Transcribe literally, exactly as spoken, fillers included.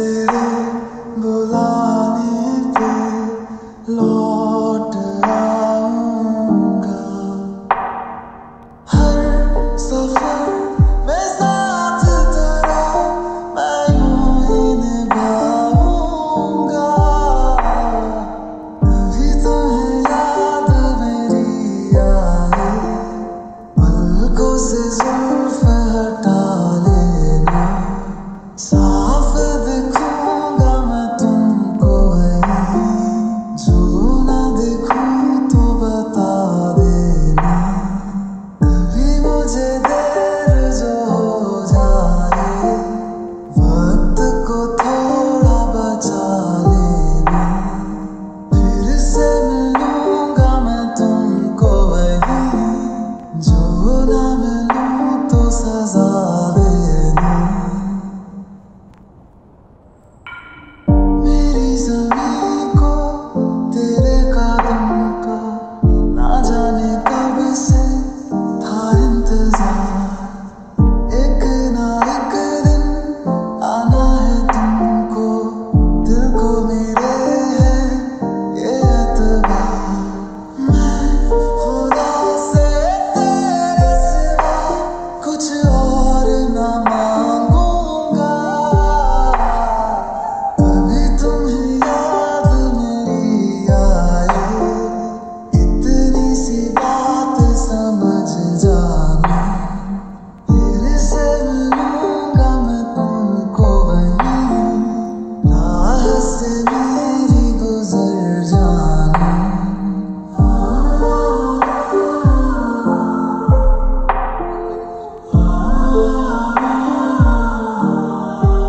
तेरे बुलाने पे लौट आऊंगा। हर सफर में साथ तेरा मैं यूं ही निभाऊंगा। अभी तुम्हें याद मेरी आए, पलकों से जुल्फ हटा लेना। साफ दिख